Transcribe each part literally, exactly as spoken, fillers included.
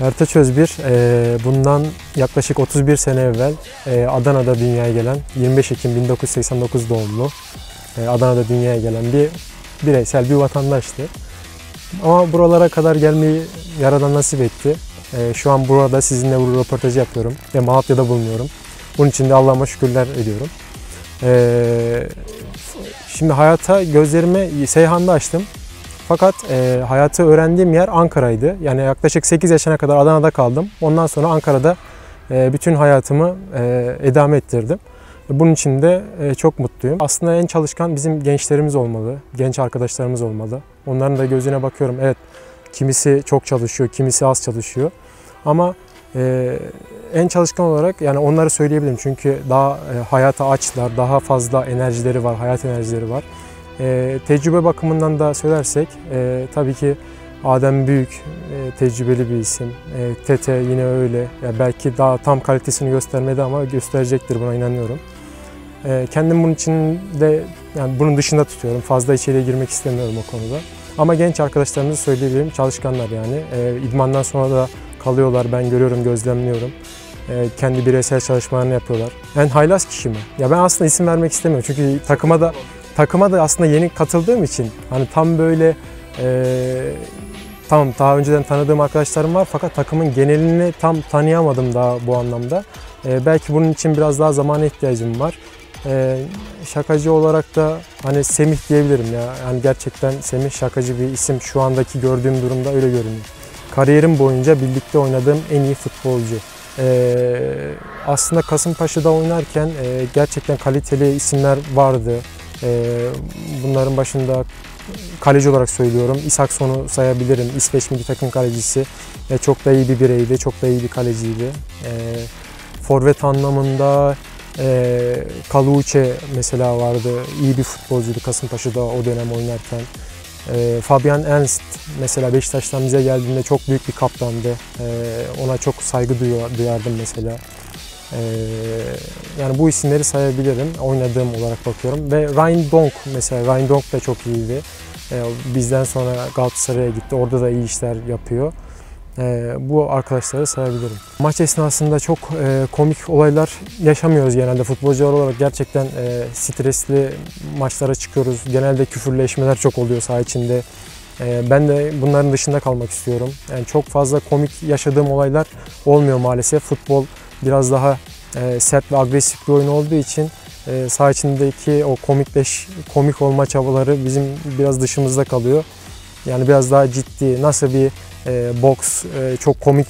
Ertaç Özbir, bundan yaklaşık otuz bir sene evvel Adana'da dünyaya gelen, yirmi beş Ekim bin dokuz yüz seksen dokuz doğumlu Adana'da dünyaya gelen bir bireysel bir vatandaştı. Ama buralara kadar gelmeyi Yaradan nasip etti. Şu an burada sizinle bu röportajı yapıyorum ve Malatya'da bulunuyorum. Bunun için de Allah'ıma şükürler ediyorum. Şimdi hayata gözlerimi Seyhan'da açtım. Fakat e, hayatı öğrendiğim yer Ankara'ydı. Yani yaklaşık sekiz yaşına kadar Adana'da kaldım. Ondan sonra Ankara'da e, bütün hayatımı e, idame ettirdim. Bunun için de e, çok mutluyum. Aslında en çalışkan bizim gençlerimiz olmalı, genç arkadaşlarımız olmalı. Onların da gözüne bakıyorum. Evet, kimisi çok çalışıyor, kimisi az çalışıyor. Ama e, en çalışkan olarak yani onları söyleyebilirim. Çünkü daha e, hayata açlar, daha fazla enerjileri var, hayat enerjileri var. Ee, tecrübe bakımından da söylersek e, tabii ki Adem büyük, e, tecrübeli bir isim. E, Tete yine öyle. Ya belki daha tam kalitesini göstermedi ama gösterecektir, buna inanıyorum. E, kendim bunun için de yani bunun dışında tutuyorum. Fazla içeriye girmek istemiyorum o konuda. Ama genç arkadaşlarımızı söyleyebilirim, çalışkanlar yani. E, idmandan sonra da kalıyorlar, ben görüyorum, gözlemliyorum. Kendi bireysel çalışmalarını yapıyorlar. Yani haylaz kişi mi? Ya ben aslında isim vermek istemiyorum çünkü takıma da takıma da aslında yeni katıldığım için hani tam böyle e, tam daha önceden tanıdığım arkadaşlarım var fakat takımın genelini tam tanıyamadım daha bu anlamda. E, belki bunun için biraz daha zamana ihtiyacım var. E, şakacı olarak da hani Semih diyebilirim ya. Yani gerçekten Semih şakacı bir isim. Şu andaki gördüğüm durumda öyle görünüyor. Kariyerim boyunca birlikte oynadığım en iyi futbolcu. Ee, aslında Kasımpaşa'da oynarken e, gerçekten kaliteli isimler vardı. E, bunların başında kaleci olarak söylüyorum. İsakson'u sayabilirim. İsveç milli takım kalecisi. E, çok da iyi bir bireydi, çok da iyi bir kaleciydi. E, forvet anlamında e, Kaluuche mesela vardı. İyi bir futbolcuydu Kasımpaşa'da o dönem oynarken. E, Fabian Ernst mesela Beşiktaş'tan bize geldiğinde çok büyük bir kaptandı. E, ona çok saygı duyardım mesela. E, yani bu isimleri sayabilirim. Oynadığım olarak bakıyorum. Ve Rhine Bong mesela. Rhine Bong da çok iyiydi. E, bizden sonra Galatasaray'a gitti. Orada da iyi işler yapıyor. E, bu arkadaşları sayabilirim. Maç esnasında çok e, komik olaylar yaşamıyoruz genelde. Futbolcular olarak gerçekten e, stresli maçlara çıkıyoruz. Genelde küfürleşmeler çok oluyor saha içinde. E, ben de bunların dışında kalmak istiyorum. Yani çok fazla komik yaşadığım olaylar olmuyor maalesef. Futbol biraz daha e, sert ve agresif bir oyun olduğu için e, saha içindeki o komikleş, komik olma çabaları bizim biraz dışımızda kalıyor. Yani biraz daha ciddi, nasıl bir e, boks e, çok komik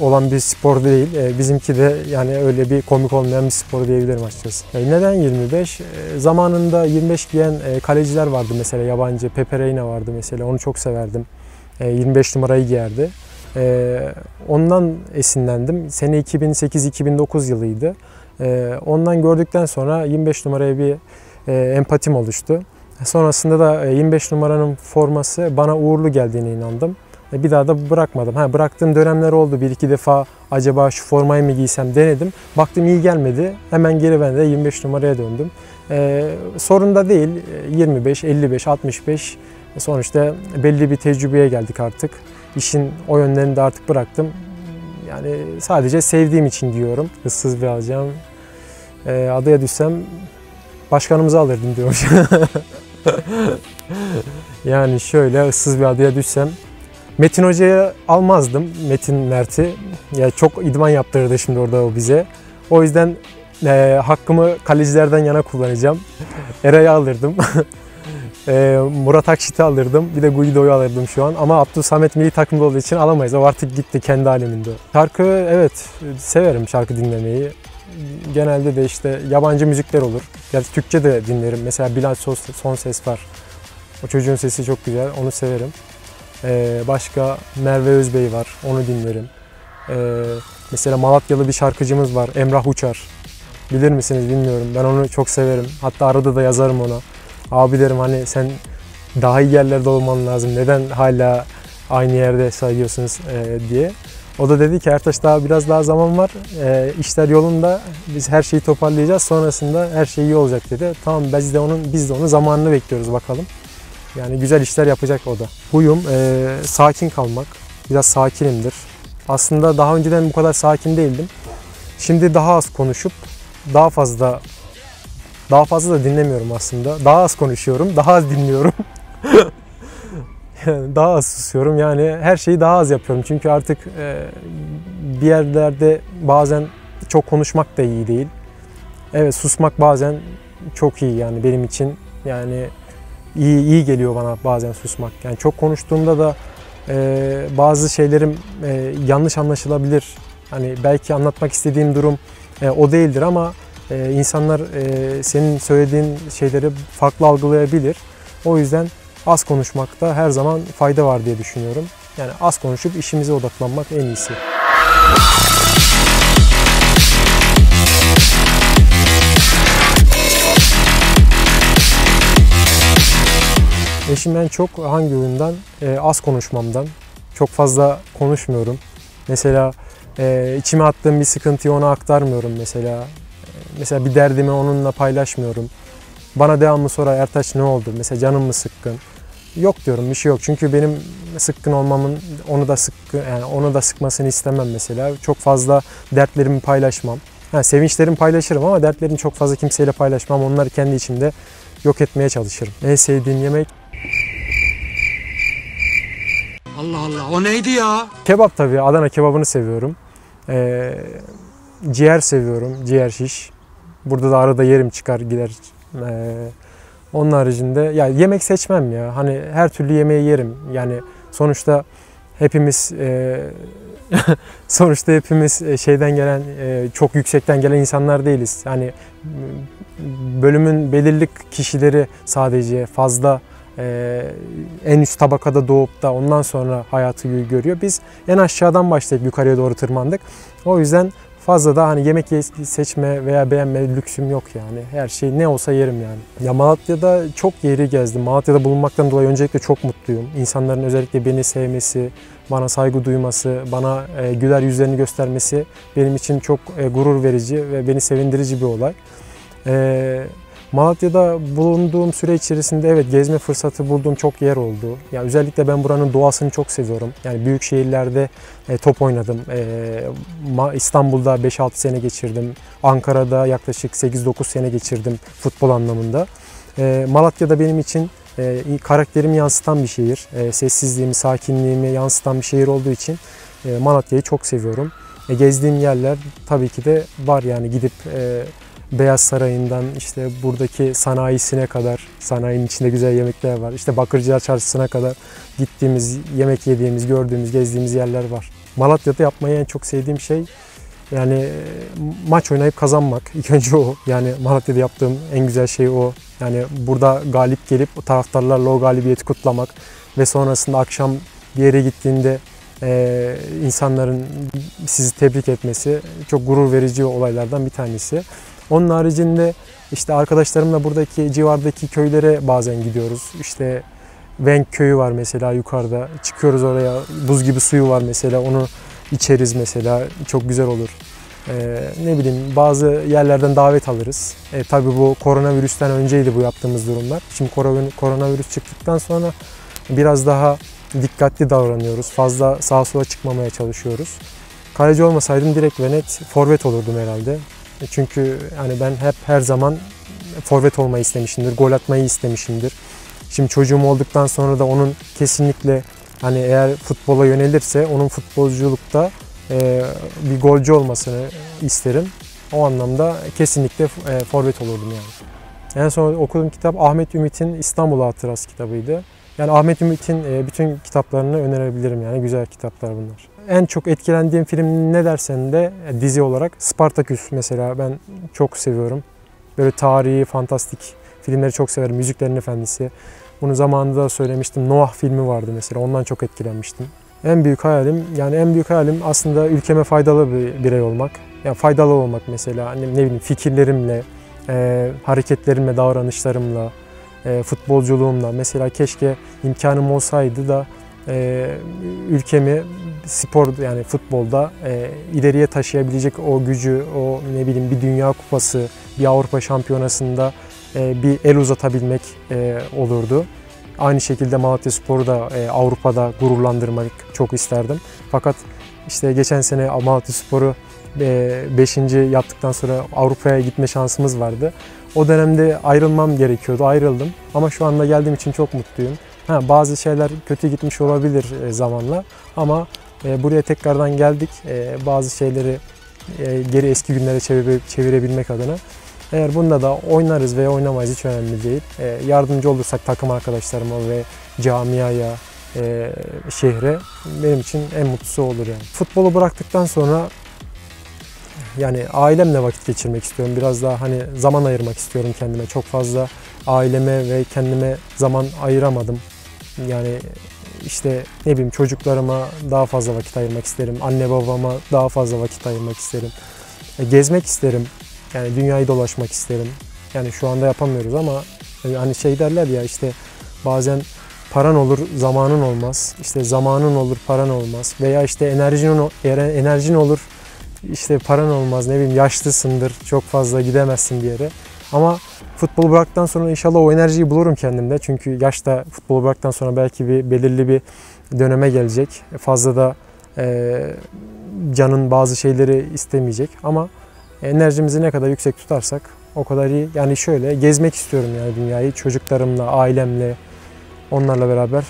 olan bir spor değil. E, bizimki de yani öyle bir komik olmayan bir spor diyebilirim açıkçası. E, neden yirmi beş? E, zamanında yirmi beş giyen e, kaleciler vardı mesela, yabancı. Pepe Reina vardı mesela, onu çok severdim. E, yirmi beş numarayı giyerdi. E, ondan esinlendim. Sene iki bin sekiz iki bin dokuz yılıydı. E, ondan gördükten sonra yirmi beş numaraya bir e, empatim oluştu. Sonrasında da yirmi beş numaranın forması bana uğurlu geldiğine inandım. Bir daha da bırakmadım. Ha, bıraktığım dönemler oldu. Bir iki defa acaba şu formayı mı giysem denedim. Baktım iyi gelmedi. Hemen geri ben de yirmi beş numaraya döndüm. Ee, sorun da değil. yirmi beş, elli beş, altmış beş. Sonuçta belli bir tecrübeye geldik artık. İşin o yönlerini de artık bıraktım. Yani sadece sevdiğim için giyiyorum. Hızsız bir alacağım. Ee, adaya düşsem başkanımızı alırdım diyorum. Yani şöyle ıssız bir adaya düşsem Metin Hoca'ya almazdım, Metin Mert'i. Ya çok idman yaptırırdı şimdi orada o bize. O yüzden e, hakkımı kalecilerden yana kullanacağım. Eray'ı alırdım. e, Murat Akşit'i alırdım. Bir de Guido'yu alırdım şu an. Ama Abdülsamet milli takımda olduğu için alamayız. O artık gitti kendi aleminde. Şarkı, evet, severim şarkı dinlemeyi. Genelde de işte yabancı müzikler olur. Yani Türkçe de dinlerim. Mesela Bilal Soslu, Son Ses var. O çocuğun sesi çok güzel. Onu severim. Ee, başka Merve Özbey var. Onu dinlerim. Ee, mesela Malatyalı bir şarkıcımız var. Emrah Uçar. Bilir misiniz bilmiyorum. Ben onu çok severim. Hatta arada da yazarım ona. Abi derim, hani sen daha iyi yerlerde olman lazım. Neden hala aynı yerde sayıyorsunuz ee, diye. O da dedi ki Ertaç, daha biraz daha zaman var, e, işler yolunda, biz her şeyi toparlayacağız, sonrasında her şey iyi olacak dedi. Tamam, biz de onun biz de onun zamanını bekliyoruz bakalım. Yani güzel işler yapacak o da. Huyum e, sakin kalmak, biraz sakinimdir. Aslında daha önceden bu kadar sakin değildim. Şimdi daha az konuşup daha fazla daha fazla da dinlemiyorum aslında. Daha az konuşuyorum, daha az dinliyorum. Yani daha az susuyorum. Yani her şeyi daha az yapıyorum. Çünkü artık bir yerlerde bazen çok konuşmak da iyi değil. Evet, susmak bazen çok iyi yani benim için. Yani iyi iyi geliyor bana bazen susmak. Yani çok konuştuğumda da Ee, bazı şeylerim e, yanlış anlaşılabilir. Hani belki anlatmak istediğim durum e, o değildir ama e, insanlar e, senin söylediğin şeyleri farklı algılayabilir. O yüzden az konuşmakta her zaman fayda var diye düşünüyorum. Yani az konuşup işimize odaklanmak en iyisi. Eşimden çok hangi oyundan? E, az konuşmamdan. Çok fazla konuşmuyorum. Mesela e, içime attığım bir sıkıntıyı ona aktarmıyorum mesela. E, mesela bir derdimi onunla paylaşmıyorum. Bana devamlı sorar, Ertaç ne oldu? Mesela canım mı sıkkın? Yok diyorum, bir şey yok. Çünkü benim sıkkın olmamın onu da sıkkın, yani onu da sıkmasını istemem mesela. Çok fazla dertlerimi paylaşmam. Ha, sevinçlerimi paylaşırım ama dertlerimi çok fazla kimseyle paylaşmam. Onları kendi içimde yok etmeye çalışırım. En sevdiğin yemek? Allah Allah, o neydi ya? Kebap tabii, Adana kebabını seviyorum. Ee, ciğer seviyorum, ciğer şiş. Burada da arada yerim çıkar gider. Ee, onun haricinde ya yemek seçmem ya. Hani her türlü yemeği yerim. Yani sonuçta hepimiz e, sonuçta hepimiz şeyden gelen e, çok yüksekten gelen insanlar değiliz. Hani bölümün belirli kişileri sadece fazla Ee, en üst tabakada doğup da ondan sonra hayatı görüyor. Biz en aşağıdan başlayıp yukarıya doğru tırmandık. O yüzden fazla da hani yemek seçme veya beğenme lüksüm yok yani. Her şey ne olsa yerim yani. Ya Malatya'da çok yeri gezdim. Malatya'da bulunmaktan dolayı öncelikle çok mutluyum. İnsanların özellikle beni sevmesi, bana saygı duyması, bana e, güler yüzlerini göstermesi benim için çok e, gurur verici ve beni sevindirici bir olay. Eee Malatya'da bulunduğum süre içerisinde evet gezme fırsatı bulduğum çok yer oldu. Ya yani özellikle ben buranın doğasını çok seviyorum. Yani büyük şehirlerde e, top oynadım. E, İstanbul'da beş altı sene geçirdim. Ankara'da yaklaşık sekiz dokuz sene geçirdim futbol anlamında. E, Malatya'da benim için e, karakterimi yansıtan bir şehir. E, sessizliğimi, sakinliğimi yansıtan bir şehir olduğu için e, Malatya'yı çok seviyorum. E, gezdiğim yerler tabii ki de var yani gidip E, Beyaz Sarayı'ndan işte buradaki sanayisine kadar, sanayinin içinde güzel yemekler var. İşte Bakırcılar Çarşısı'na kadar gittiğimiz, yemek yediğimiz, gördüğümüz, gezdiğimiz yerler var. Malatya'da yapmayı en çok sevdiğim şey yani maç oynayıp kazanmak. İlk önce o. Yani Malatya'da yaptığım en güzel şey o. Yani burada galip gelip o taraftarlarla o galibiyeti kutlamak ve sonrasında akşam bir yere gittiğinde Ee, insanların sizi tebrik etmesi çok gurur verici olaylardan bir tanesi. Onun haricinde işte arkadaşlarımla buradaki civardaki köylere bazen gidiyoruz. İşte Venk köyü var mesela yukarıda. Çıkıyoruz oraya, buz gibi suyu var mesela, onu içeriz mesela, çok güzel olur. Ee, ne bileyim bazı yerlerden davet alırız. Ee, tabii bu koronavirüsten önceydi bu yaptığımız durumlar. Şimdi koronavirüs çıktıktan sonra biraz daha dikkatli davranıyoruz. Fazla sağa sola çıkmamaya çalışıyoruz. Kaleci olmasaydım direkt ve net forvet olurdum herhalde. Çünkü hani ben hep her zaman forvet olmayı istemişimdir. Gol atmayı istemişimdir. Şimdi çocuğum olduktan sonra da onun kesinlikle hani eğer futbola yönelirse onun futbolculukta e, bir golcü olmasını isterim. O anlamda kesinlikle e, forvet olurdum yani. En son okuduğum kitap Ahmet Ümit'in İstanbul Hatırası kitabıydı. Yani Ahmet Ümit'in bütün kitaplarını önerebilirim yani, güzel kitaplar bunlar. En çok etkilendiğim film ne dersen de dizi olarak Spartacus mesela ben çok seviyorum. Böyle tarihi, fantastik filmleri çok severim. Yüzüklerin Efendisi. Bunu zamanında da söylemiştim. Noah filmi vardı mesela, ondan çok etkilenmiştim. En büyük hayalim yani en büyük hayalim aslında ülkeme faydalı bir birey olmak. Yani faydalı olmak mesela ne bileyim fikirlerimle, e, hareketlerimle, davranışlarımla. E, futbolculuğumla mesela keşke imkanım olsaydı da e, ülkemi spor yani futbolda e, ileriye taşıyabilecek o gücü, o ne bileyim bir Dünya Kupası, bir Avrupa Şampiyonası'nda e, bir el uzatabilmek e, olurdu. Aynı şekilde Malatyaspor'u da e, Avrupa'da gururlandırmak çok isterdim. Fakat İşte geçen sene Amatispor'u beşinci yaptıktan sonra Avrupa'ya gitme şansımız vardı. O dönemde ayrılmam gerekiyordu, ayrıldım. Ama şu anda geldiğim için çok mutluyum. Ha, bazı şeyler kötü gitmiş olabilir zamanla ama buraya tekrardan geldik. Bazı şeyleri geri eski günlere çevirebilmek adına. Eğer bunda da oynarız veya oynamayız hiç önemli değil. Yardımcı olursak takım arkadaşlarıma ve camiaya, şehre benim için en mutlusu olur yani. Futbolu bıraktıktan sonra yani ailemle vakit geçirmek istiyorum. Biraz daha hani zaman ayırmak istiyorum kendime. Çok fazla aileme ve kendime zaman ayıramadım. Yani işte ne bileyim çocuklarıma daha fazla vakit ayırmak isterim. Anne babama daha fazla vakit ayırmak isterim. Gezmek isterim. Yani dünyayı dolaşmak isterim. Yani şu anda yapamıyoruz ama hani şey derler ya işte bazen paran olur, zamanın olmaz. İşte zamanın olur, paran olmaz. Veya işte enerjin, enerjin olur, işte paran olmaz. Ne bileyim yaşlısındır, çok fazla gidemezsin bir yere. Ama futbolu bıraktıktan sonra inşallah o enerjiyi bulurum kendimde. Çünkü yaşta futbolu bıraktıktan sonra belki bir belirli bir döneme gelecek. Fazla da e, canın bazı şeyleri istemeyecek ama enerjimizi ne kadar yüksek tutarsak o kadar iyi. Yani şöyle gezmek istiyorum yani dünyayı. Çocuklarımla, ailemle, onlarla beraber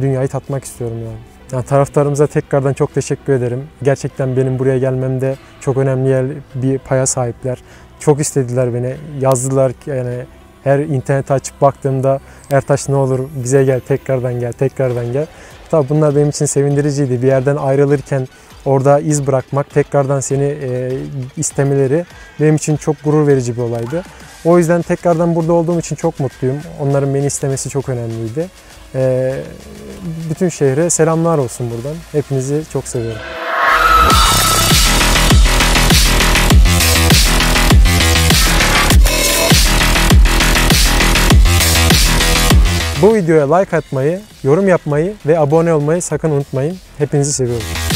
dünyayı tatmak istiyorum yani. Yani taraftarımıza tekrardan çok teşekkür ederim. Gerçekten benim buraya gelmemde çok önemli yer, bir paya sahipler. Çok istediler beni. Yazdılar yani her interneti açıp baktığımda Ertaç ne olur bize gel, tekrardan gel, tekrardan gel. Tabii bunlar benim için sevindiriciydi. Bir yerden ayrılırken orada iz bırakmak, tekrardan seni e, istemeleri benim için çok gurur verici bir olaydı. O yüzden tekrardan burada olduğum için çok mutluyum. Onların beni istemesi çok önemliydi. E, bütün şehre selamlar olsun buradan. Hepinizi çok seviyorum. Bu videoya like atmayı, yorum yapmayı ve abone olmayı sakın unutmayın. Hepinizi seviyorum.